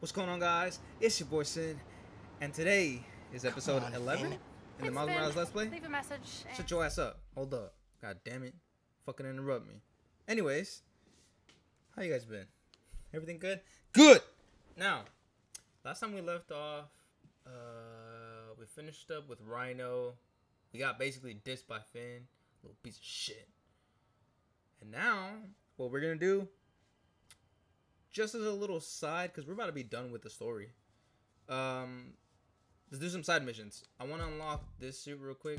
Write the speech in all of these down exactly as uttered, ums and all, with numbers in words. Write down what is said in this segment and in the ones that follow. What's going on, guys? It's your boy Sid, and today is episode on, eleven Finn. in the Miles Morales Let's Play. Leave a message. And... shut your ass up. Hold up. God damn it. Fucking interrupt me. Anyways, how you guys been? Everything good? Good! Now, last time we left off, uh, we finished up with Rhino. We got basically dissed by Finn. Little piece of shit. And now, what we're gonna do, just as a little side, because we're about to be done with the story. Um, let's do some side missions. I want to unlock this suit real quick.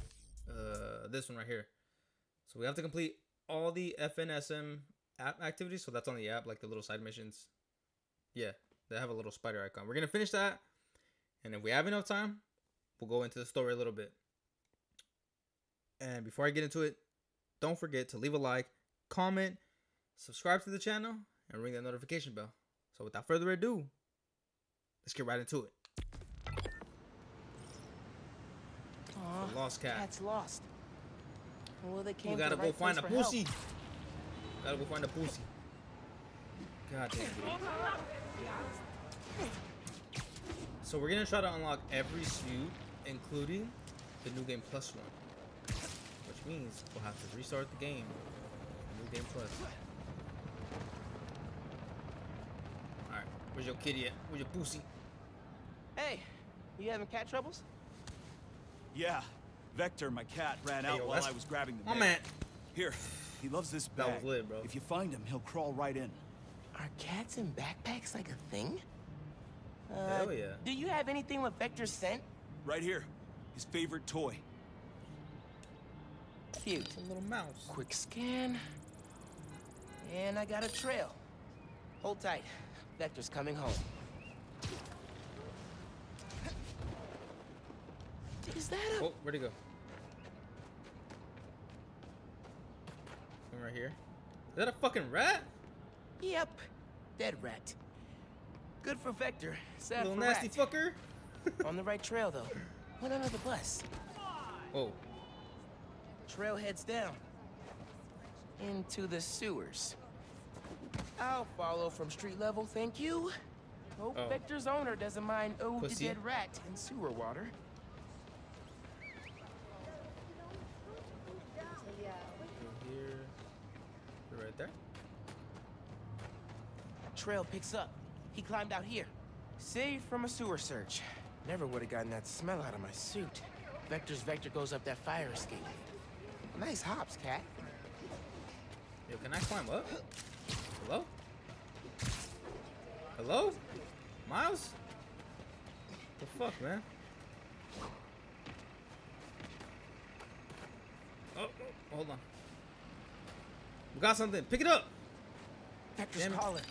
Uh, this one right here. So we have to complete all the F N S M app activities. So that's on the app, like the little side missions. Yeah, they have a little spider icon. We're going to finish that. And if we have enough time, we'll go into the story a little bit. And before I get into it, don't forget to leave a like, comment, subscribe to the channel, and ring that notification bell. So without further ado, let's get right into it. Aww, lost cat. Cat's lost. Well, they came we gotta to the go right find a pussy. Gotta go find a pussy. God damn it. So we're gonna try to unlock every suit, including the new game plus one, which means we'll have to restart the game. New game plus. Where's your kitty at? Where's your pussy? Hey, you having cat troubles? Yeah, Vector, my cat, ran hey, out yo, while I was grabbing the bag. At. Here, he loves this bag. That was lit, bro. If you find him, he'll crawl right in. Are cats in backpacks like a thing? Uh, Hell yeah. Do you have anything with Vector's scent? Right here, his favorite toy. Cute. It's a little mouse. Quick scan. And I got a trail. Hold tight. Vector's coming home. Is that a... oh, where'd he go? One right here. Is that a fucking rat? Yep. Dead rat. Good for Vector. Sad little for nasty rat. Fucker. On the right trail, though. Went under the bus. Oh. Trail heads down. Into the sewers. I'll follow from street level, thank you. Hope oh. Vector's owner doesn't mind ode Pussy. to dead rat in sewer water. Here, right there. Trail picks up. He climbed out here, saved from a sewer surge. Never would have gotten that smell out of my suit. Vector's Vector goes up that fire escape. Nice hops, cat. Yo, can I climb up? Hello? Hello? Miles? What the fuck, man? Oh, oh, hold on. We got something. Pick it up! Vector's calling.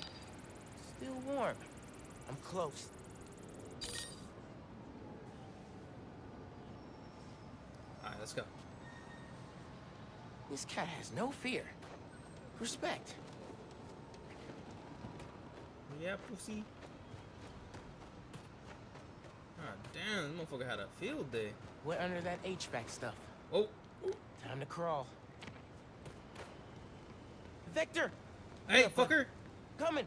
Still warm. I'm close. Alright, let's go. This cat has no fear. Respect. Yeah, pussy. Ah, damn, this motherfucker had a field day. Went under that H V A C stuff. Oh. Ooh. Time to crawl. Vector! Hey, up, fucker! Up. Coming!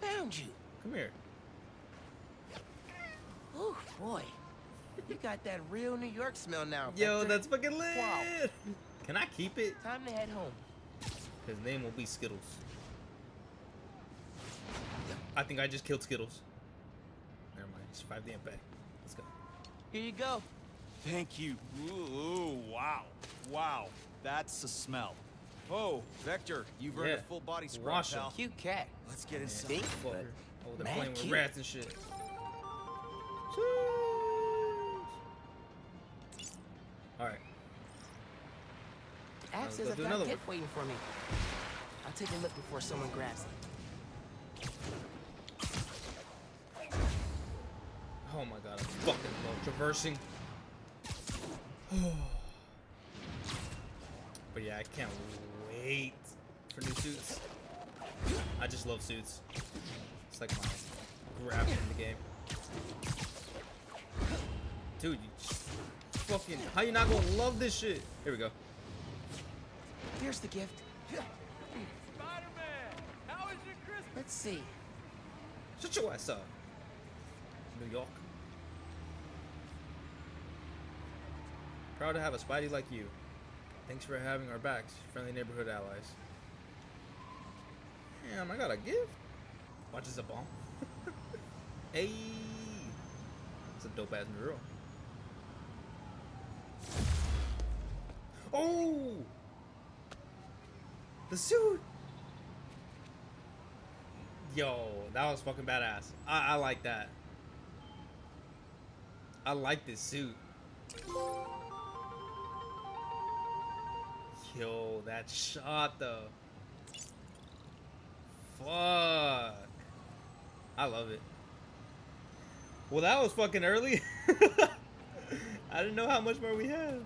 Found you! Come here. Oh, boy. You got that real New York smell now, Vector. Yo, that's fucking lit! Wow. Can I keep it? Time to head home. His name will be Skittles. I think I just killed Skittles. Never mind, it's five damn back. Let's go. Here you go. Thank you. Ooh, wow. Wow. That's the smell. Oh, Vector, you've earned yeah. a full body spray, Wash pal. Cute cat. Let's get inside. Yeah. Oh, they're Mad playing cute. with rats and shit. Alright. Axe is a fat kid waiting for me. I'll take a look before someone grabs it. Oh my god, I fucking love traversing. But yeah, I can't wait for new suits. I just love suits. It's like my grab in the game. Dude, you just fucking... how you not gonna love this shit? Here we go. Here's the gift. Spider-Man, how is your Christmas? Let's see. Shut your ass up, New York. Proud to have a Spidey like you. Thanks for having our backs, friendly neighborhood allies. Damn, I got a gift. Watch this a bomb. Hey, it's a dope ass mural. Oh, the suit. Yo, that was fucking badass. I, I like that. I like this suit. Yo, that shot though. Fuck. I love it. Well, that was fucking early. I didn't know how much more we had.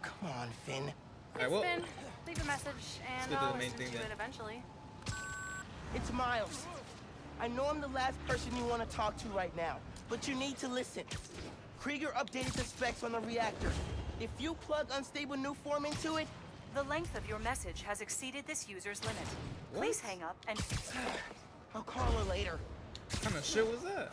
Come on, Finn. Please, all right, well, Finn, leave a message and I'll listen to it eventually. It's Miles. I know I'm the last person you want to talk to right now, but you need to listen. Krieger updated the specs on the reactor. If you plug unstable new form into it... The length of your message has exceeded this user's limit. What? Please hang up and... I'll call her later. What kind of shit was that?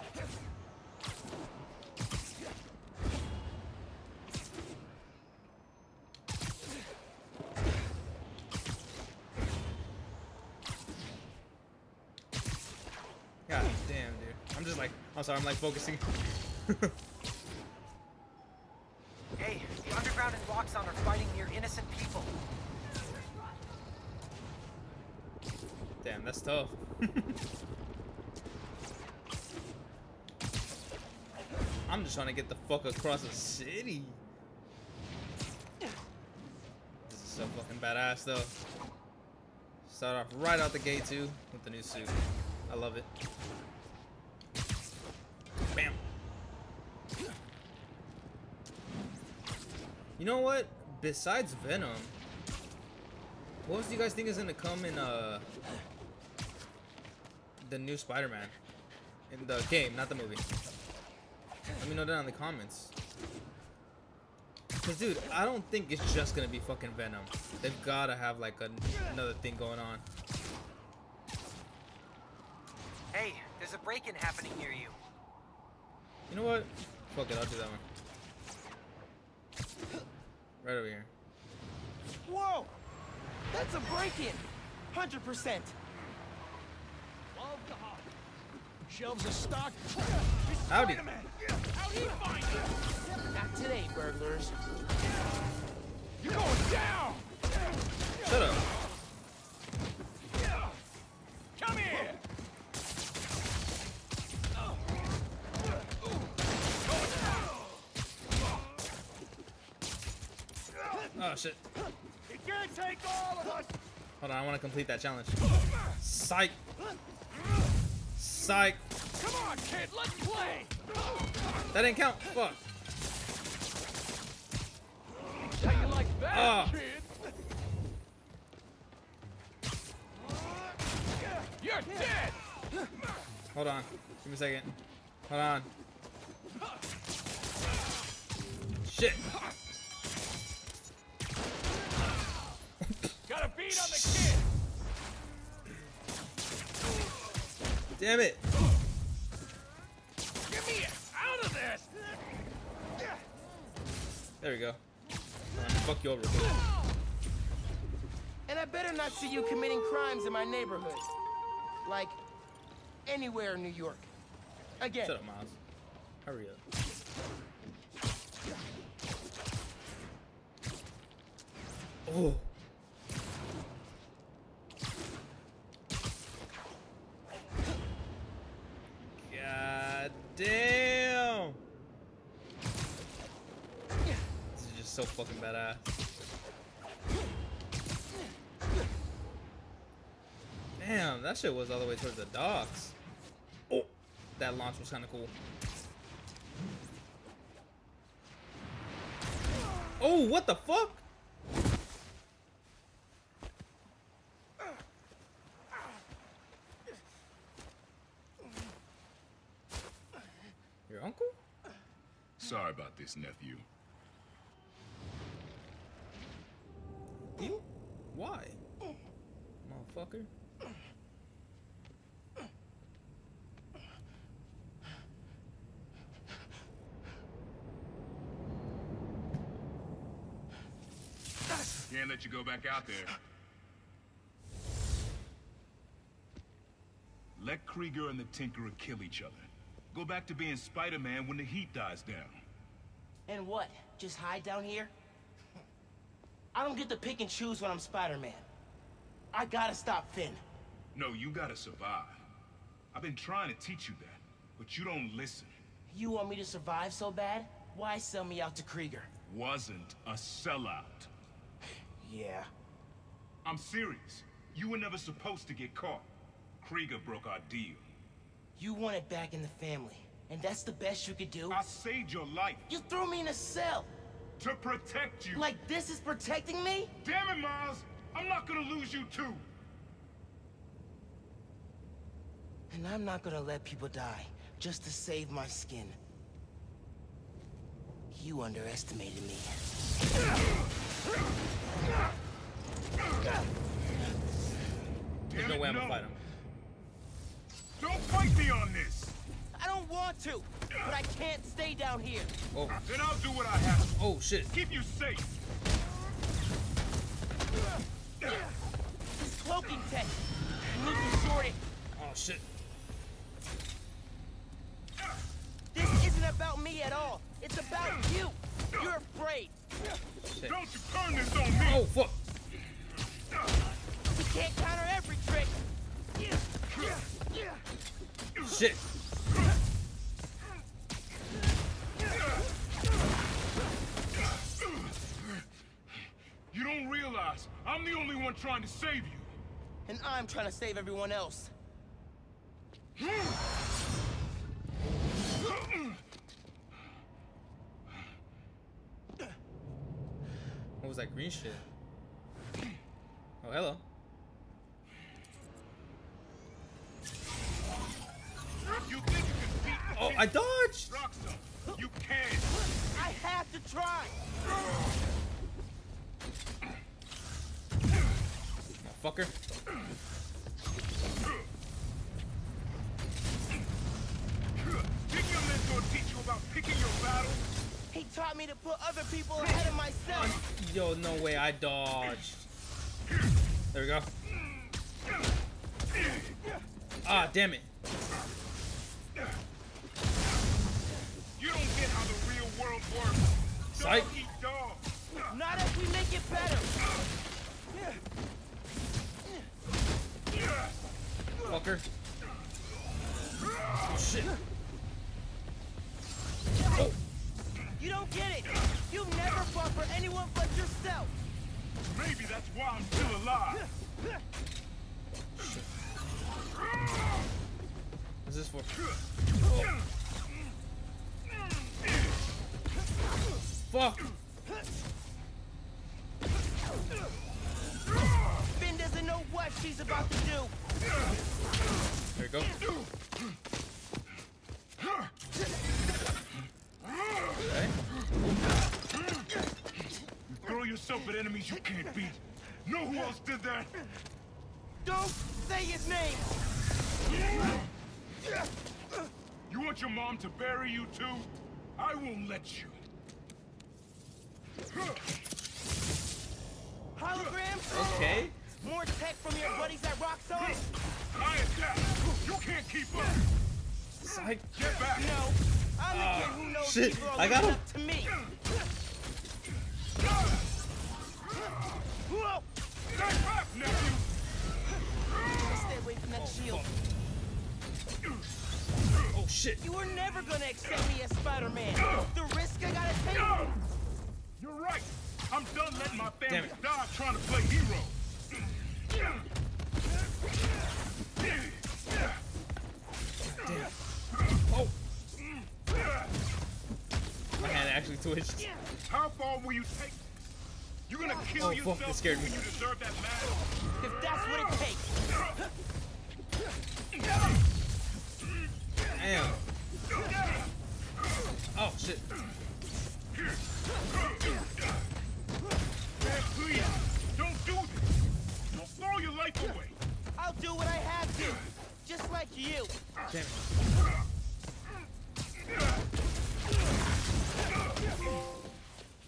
God damn, dude. I'm just like, I'm sorry, I'm like focusing. Hey, the underground and Roxxon are fighting near innocent people. Damn, that's tough. I'm just trying to get the fuck across the city. This is so fucking badass, though. Start off right out the gate, too, with the new suit. I love it. Bam. You know what? Besides Venom, what else do you guys think is gonna come in uh the new Spider-Man in the game, not the movie? Let me know down in the comments. Cause, dude, I don't think it's just gonna be fucking Venom. They've gotta have like a, another thing going on. Hey, there's a break-in happening near you. You know what? Fuck it, I'll do that one. Right over here. Whoa! That's a break-in! one hundred percent! Love the hop. Shelves are stocked. Howdy! Not today, burglars. You're going down! Shut up. Come here! Oh shit. It can take all of us. Hold on, I want to complete that challenge. Psych. Psych. Come on, kid, let's play. That didn't count. Fuck. How you like that, oh. Kid? You're dead. Hold on. Give me a second. Hold on. Shit. Got a beat on the kid. Damn it. Get me out of this. There we go. Fuck you over. And I better not see you committing crimes in my neighborhood. Like anywhere in New York. Again. Shut up, Miles. Hurry up. Oh. God damn! This is just so fucking badass. Damn, that shit was all the way towards the docks. Oh, that launch was kind of cool. Oh, what the fuck? Your uncle? Sorry about this, nephew. You? Why? Motherfucker. Can't let you go back out there. Let Krieger and the Tinkerer kill each other. Go back to being Spider-Man when the heat dies down. And what? Just hide down here? I don't get to pick and choose when I'm Spider-Man. I gotta stop Finn. No, you gotta survive. I've been trying to teach you that, but you don't listen. You want me to survive so bad? Why sell me out to Krieger? Wasn't a sellout. Yeah. I'm serious. You were never supposed to get caught. Krieger broke our deal. You want it back in the family, and that's the best you could do? I saved your life. You threw me in a cell. To protect you. Like this is protecting me? Damn it, Miles. I'm not gonna lose you too. And I'm not gonna let people die just to save my skin. You underestimated me. There's no way I'm gonna fight him. Don't fight me on this! I don't want to, but I can't stay down here. Oh. Then I'll do what I have to. Oh, shit. Keep you safe. This cloaking tech. I need to sort it. Oh, shit. This isn't about me at all. It's about you. You're afraid. Shit. Don't you turn this on me. Oh, fuck. We can't counter every trick. Shit. You don't realize I'm the only one trying to save you. And I'm trying to save everyone else. What was that green shit? Oh, hello. You think you can beat the oh, I dodged! Rockstar, you can! I have to try! Fucker. Did your mentor teach you about picking your battles? He taught me to put other people ahead of myself. Yo, no way, I dodged. There we go. Ah, damn it. You don't get how the real world works. Psych. Don't eat dogs. Not if we make it better. Fucker. Oh, shit. Oh. You don't get it. You never fought for anyone but yourself. Maybe that's why I'm still alive. Shit. What's this for? Oh. Fuck. Finn doesn't know what she's about to do. There you go. Okay. You throw yourself at enemies you can't beat. Know who else did that? Don't say his name. You want your mom to bury you too? I won't let you. Holograms? Okay. More tech from your buddies at Roxxon? I adapt. You can't keep up. Psych. Get back. No. I'm the uh, kid who knows shit. People are I got him. Up to me. Whoa. Back up, nephew. Stay away from that shield. Oh, shit. You were never gonna accept me as Spider-Man. The risk I gotta take. You're right. I'm done letting my family die trying to play hero. Damn. Oh. My hand actually twitched. How far will you take? You're gonna kill oh, yourself fuck, scared when me. You deserve that battle. If that's what it takes. Damn. Oh, shit. Man, please, don't do this. You'll throw your life away. I'll do what I have to, just like you. Damn it.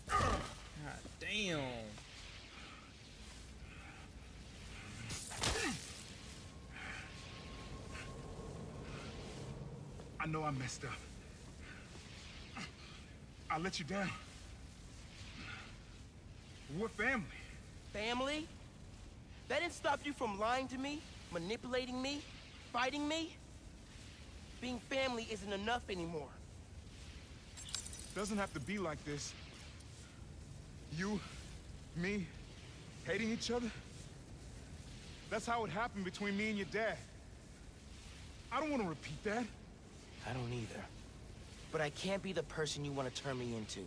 God damn. I know I messed up. I let you down. We're family. Family? That didn't stop you from lying to me, manipulating me, fighting me. Being family isn't enough anymore. Doesn't have to be like this. You, me, hating each other. That's how it happened between me and your dad. I don't want to repeat that. I don't either. But I can't be the person you want to turn me into.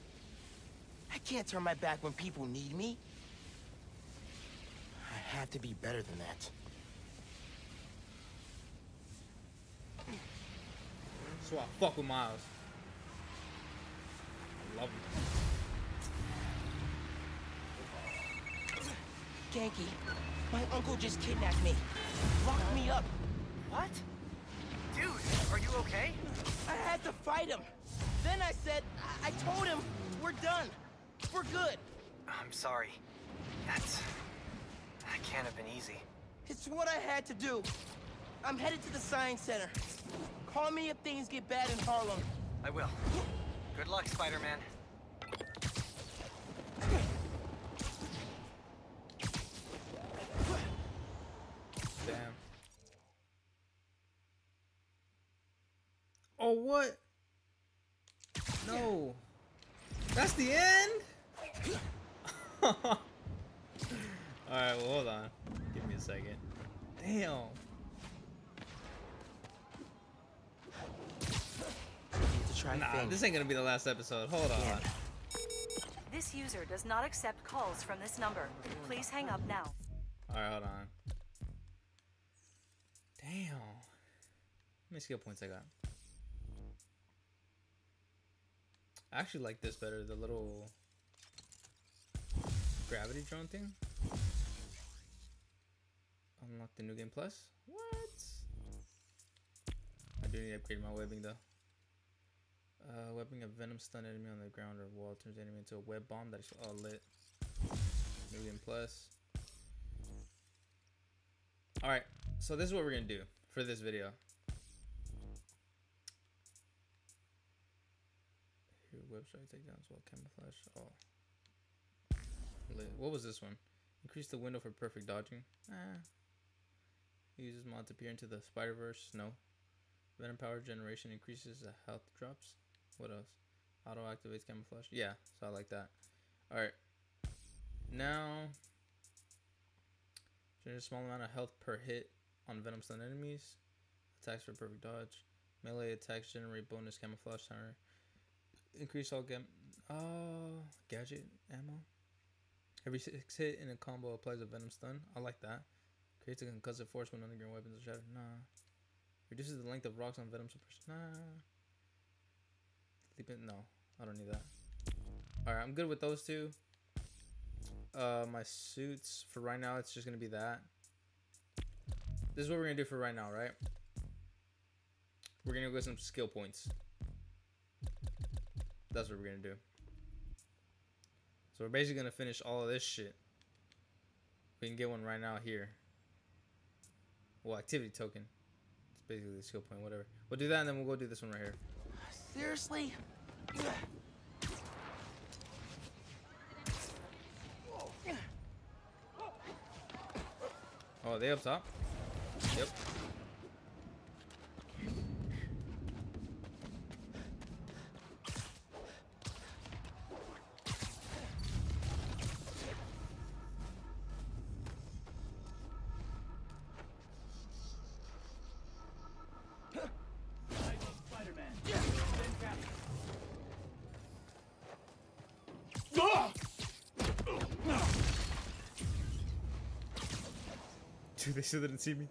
I can't turn my back when people need me. I have to be better than that. So I fuck with Miles. I love him. Genki, my uncle just kidnapped me. Locked me up. What? Dude, are you okay? I had to fight him. Then I said, I, I told him, we're done. We're good. I'm sorry. That's... that can't have been easy. It's what I had to do. I'm headed to the science center. Call me if things get bad in Harlem. I will. Good luck, Spider-Man. Damn. Oh, what? No. That's the end? Alright, well, hold on. Give me a second. Damn. Nah, thing. This ain't gonna be the last episode. Hold on. This user does not accept calls from this number. Please hang up now. Alright, hold on. Damn. Let me see what points I got. I actually like this better, the little gravity drone thing. Unlock the new game plus. What? I do need to upgrade my webbing though. Uh, weapon of venom stun enemy on the ground or wall, turns enemy into a web bomb that is all lit. Million plus. Alright, so this is what we're gonna do for this video. Your website takedowns while camouflage. Oh. Lit. What was this one? Increase the window for perfect dodging. Ah. Uses mod to peer into the Spider-Verse. No. Venom power generation increases the health drops. What else? Auto activates camouflage. Yeah, so I like that. All right. Now, generate a small amount of health per hit on venom stun enemies. Attacks for perfect dodge. Melee attacks generate bonus camouflage timer. Increase all gam. Oh, gadget ammo. Every six hit in a combo applies a venom stun. I like that. Creates a concussive force when underground weapons are shattered. Nah. Reduces the length of rocks on venom suppression. Nah. No, I don't need that. Alright, I'm good with those two. Uh, my suits, for right now, it's just going to be that. This is what we're going to do for right now, right? We're going to go get some skill points. That's what we're going to do. So we're basically going to finish all of this shit. We can get one right now here. Well, activity token. It's basically the skill point, whatever. We'll do that and then we'll go do this one right here. Seriously? Oh, are they up top? Yep. They still didn't see me.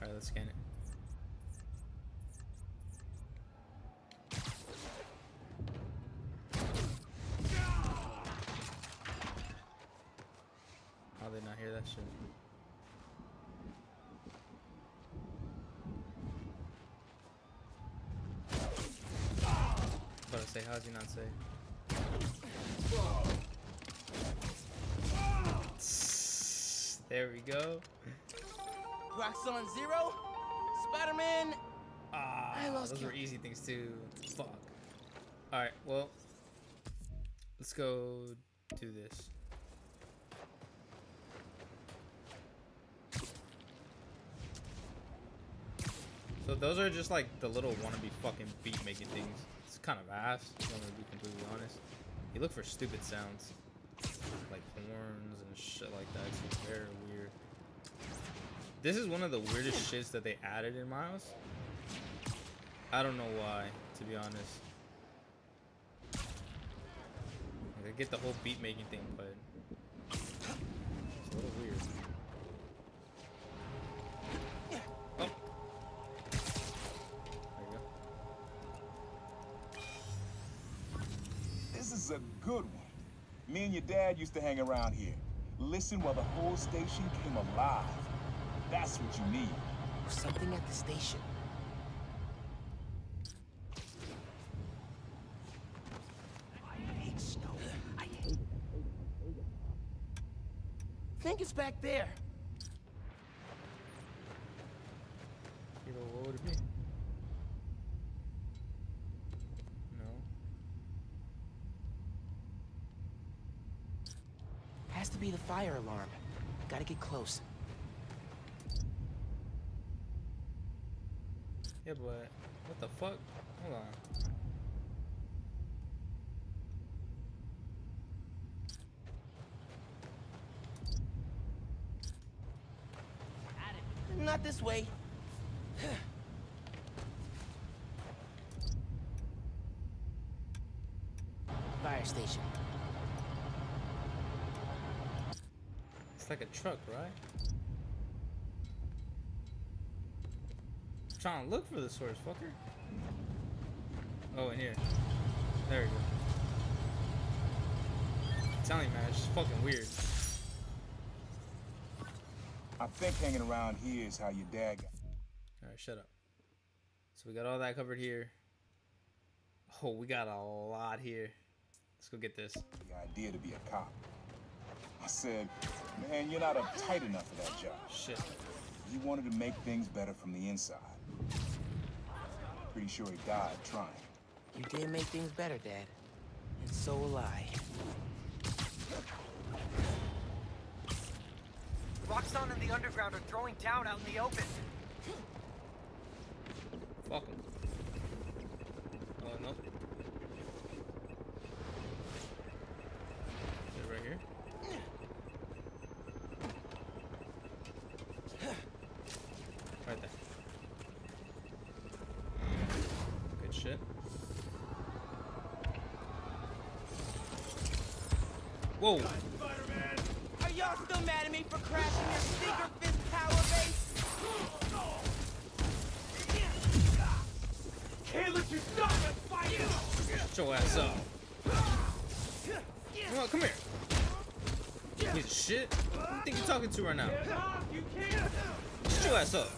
Alright, let's scan it. How did they not hear that shit? I was about to say, how is he not safe? There we go. Roxxon Zero, Spider-Man. Ah, I lost those count. Were easy things too. Fuck. All right, well, let's go do this. So those are just like the little wannabe fucking beat making things. It's kind of ass, if I'm gonna be completely honest. You look for stupid sounds, like horns and shit like that. It's very weird. This is one of the weirdest shits that they added in Miles. I don't know why, to be honest. Like, I get the whole beat making thing, but it's a little weird. Oh. There you go. This is a good one. Me and your dad used to hang around here. Listen while the whole station came alive. That's what you need. Or something at the station. I hate snow. I hate. I think it's back there. You know what would it be? No. Has to be the fire alarm. Gotta get close. Yeah, but what the fuck? Hold on. Not this way. Fire station. It's like a truck, right? Trying to look for the source, fucker. Oh, in here. There we go. I'm telling you, man, it's just fucking weird. I think hanging around here is how your dad got. Alright, shut up. So we got all that covered here. Oh, we got a lot here. Let's go get this. The idea to be a cop. I said, man, you're not uptight enough for that job. Shit. You wanted to make things better from the inside. Pretty sure he died trying. You did make things better, Dad. And so will I. Roxxon and the Underground are throwing down out in the open. Fuck them. Oh, no. Is it right here? Right there. Shit. Whoa! Are y'all still mad at me for crashing your sneaker fist power base? Can't let you die on fire! Get your ass up. Oh, come here. You piece of shit. Who do you think you're talking to right now? Get your ass up.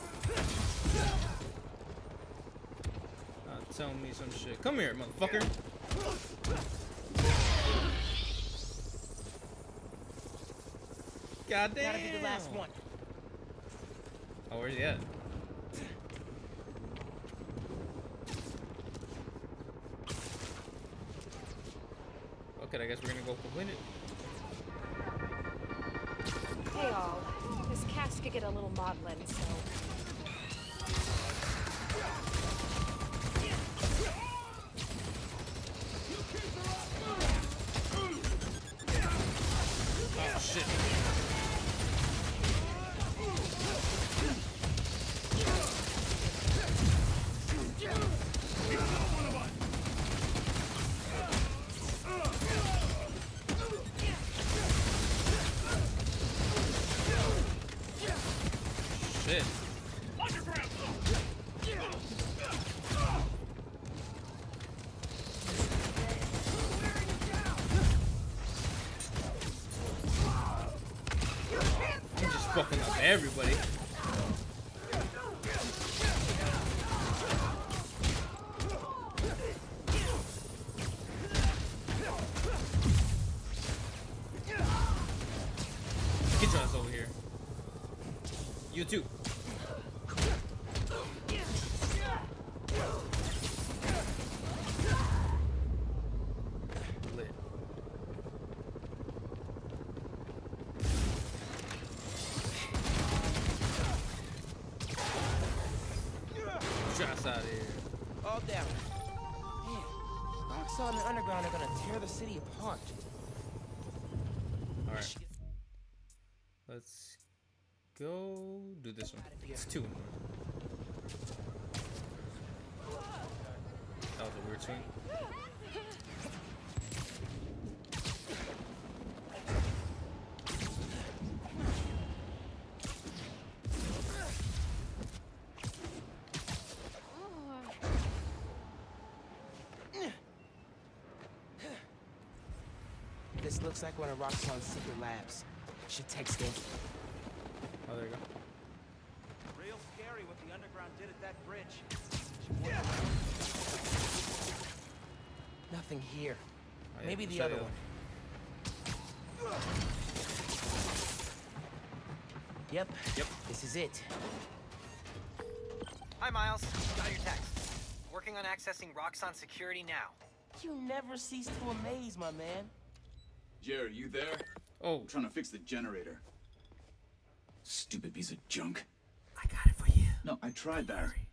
Tell me some shit. Come here, motherfucker. God damn. Gotta be the last one. Oh, where's he at? Okay, I guess we're gonna go complete it. Hey all, this cast could get a little maudlin, so. Shit. Shit. Fucking up everybody. Get your ass over here. You too. Get us out of here. All down. Man, Rockstar and the Underground are gonna tear the city apart. Alright. Let's go do this one. It's two. That was a weird swing. This looks like one of Roxxon's secret labs. Should text him. Oh, there you go. Real scary what the Underground did at that bridge. Yeah. Nothing here. Oh, yeah, maybe the other one. Yep. Yep. This is it. Hi, Miles. Got your text. Working on accessing Roxxon security now. You never cease to amaze, my man. Jerry, you there? Oh. I'm trying to fix the generator. Stupid piece of junk. I got it for you. No, I tried, Barry.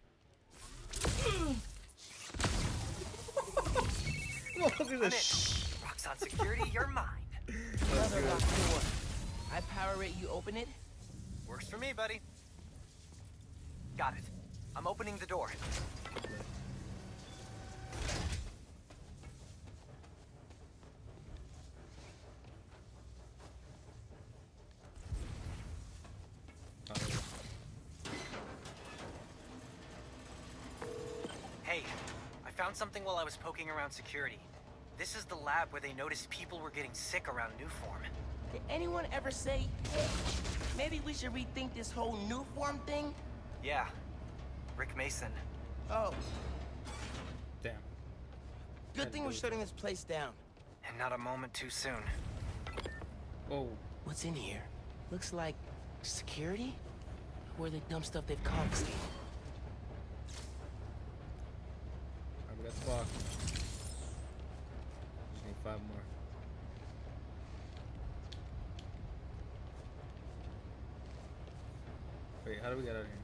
Look at this. Roxxon security, you're mine. Another locked door. I power it, you open it? Works for me, buddy. Got it. I'm opening the door. Found something while I was poking around security. This is the lab where they noticed people were getting sick around new form. Did anyone ever say, hey, maybe we should rethink this whole new form thing? Yeah. Rick Mason. Oh. Damn. Good thing we're shutting this place down. And not a moment too soon. Oh. What's in here? Looks like security? Where they dump stuff they've confiscated. That's locked. Just need five more. Wait, how do we get out of here?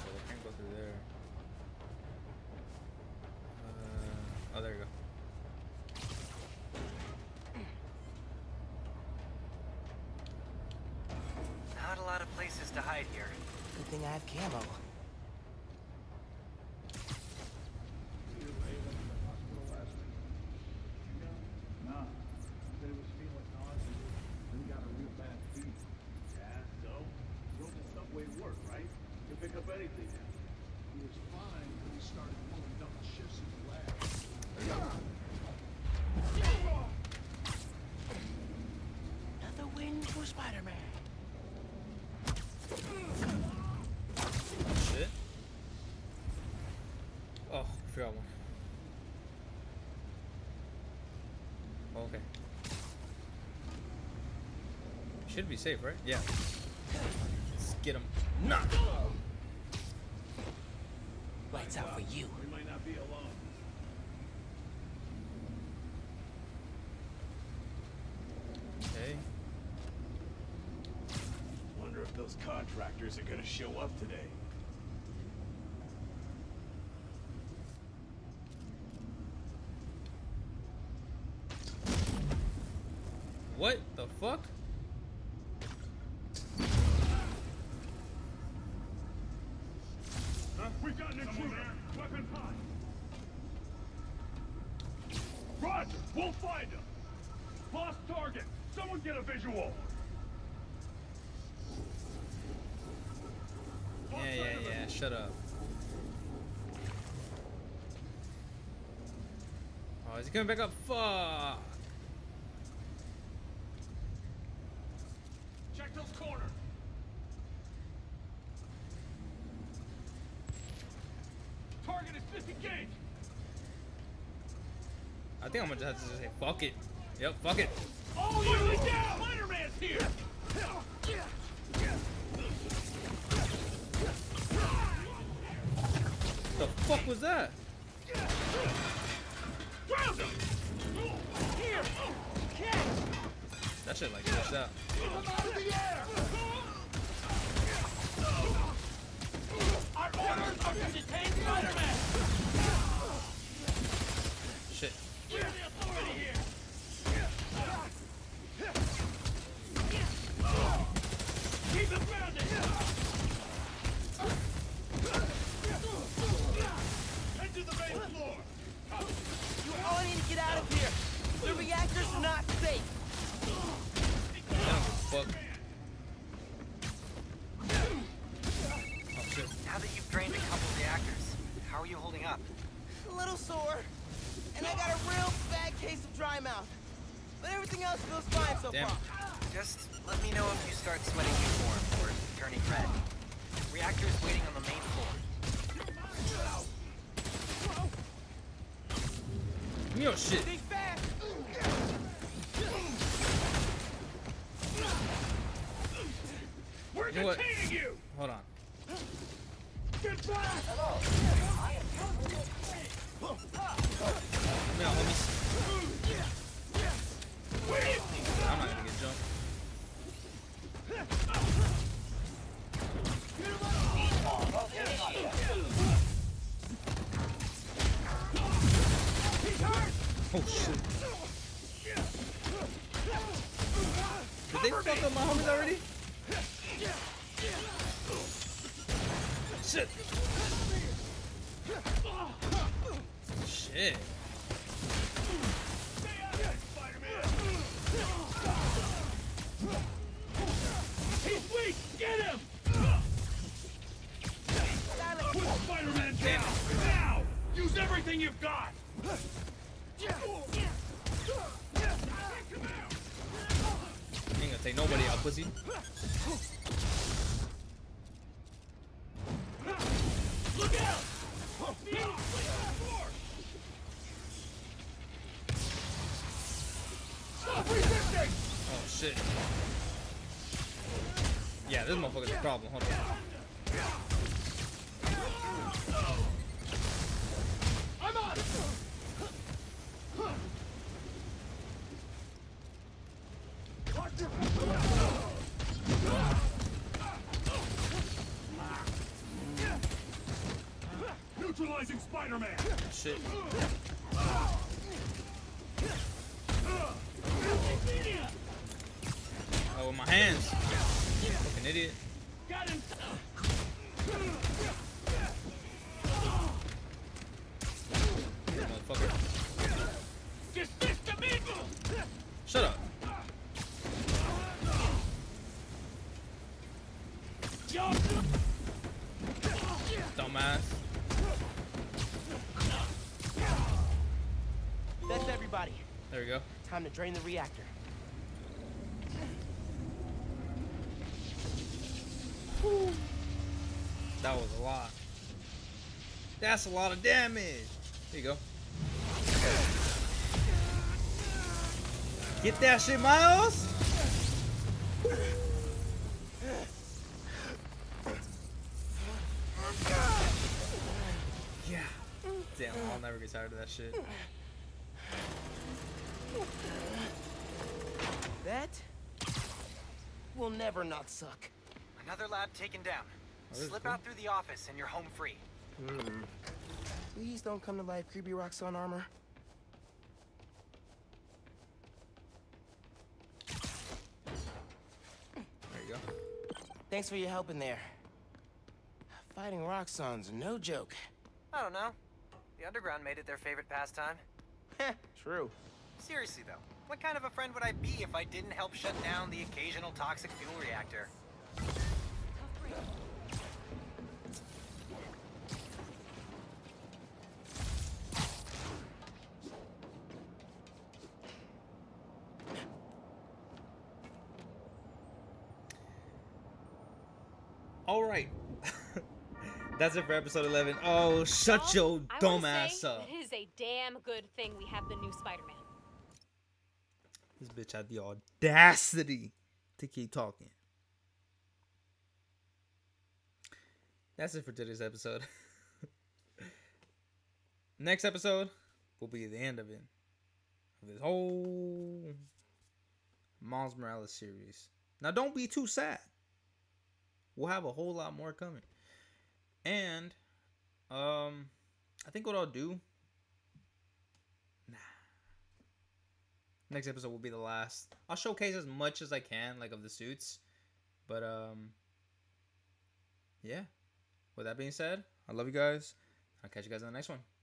Oh, I can't go through there. Uh, oh, there you go. Not a lot of places to hide here. Good thing I have camo. Okay. Should be safe, right? Yeah. Let's get him. Knock! Lights out for you. We might not be alone. Okay. Wonder if those contractors are gonna show up today. What the fuck? Huh? We've got an intruder! Weapon pod! Roger! We'll find him! Lost target! Someone get a visual! Yeah, yeah, yeah, shut up. Oh, is he coming back up? Fuck! Corner. Target is disengaged. I think I'm gonna just have to just say fuck it. Yep, fuck it. Oh, you're down! Spider-Man's here! The fuck was that? Ground him! Here! Catch! That shit like this out. Our orders are to detain Spider-Man! Shit. We're the authority here! Keep him grounded! Head to the main floor! You all need to get out of here! The reactor's not safe! Oh, fuck. Now that you've drained a couple reactors, how are you holding up? A little sore, and I got a real bad case of dry mouth. But everything else feels fine so Damn. far. Just let me know if you start sweating more or turning red. Reactor's waiting on the main floor. Yo, shit. Be fast. We're detaining you, you. Hold on. Get back! Hello. I am coming. No, let me see. I'm not gonna get jumped. Oh shit. Did they fuck up my homies already? Shit. Shit. Stay out of it, Spider-Man. He's weak. Get him. Put Spider-Man down now. Use everything you've got. Ain't gonna take nobody out, pussy. Look out! Stop resisting! Oh shit. Yeah, this motherfucker's a problem. Hold on. I'm on! Neutralizing Spider-Man. Shit. Oh, with my hands. Fucking idiot. Got him. Motherfucker. Shut up. Dumbass. That's everybody. There we go. Time to drain the reactor. Whew. That was a lot. That's a lot of damage. There you go. Get that shit, Miles. Yeah. Damn, I'll never get tired of that shit. That will never not suck. Another lab taken down. Slip out through the office and you're home free. Mm. Please don't come to life, creepy Roxxon armor. There you go. Thanks for your help in there. Fighting Roxxon's no joke. I don't know. The underground made it their favorite pastime. Heh, true. Seriously, though, what kind of a friend would I be if I didn't help shut down the occasional toxic fuel reactor? All right. That's it for episode eleven. Oh, shut your dumb ass up. It is a damn good thing we have the new Spider-Man. This bitch had the audacity to keep talking. That's it for today's episode. Next episode will be the end of it. Of this whole Miles Morales series. Now, don't be too sad. We'll have a whole lot more coming. And um, I think what I'll do. Nah. Next episode will be the last. I'll showcase as much as I can, like, of the suits. But um, yeah. With that being said, I love you guys. I'll catch you guys in the next one.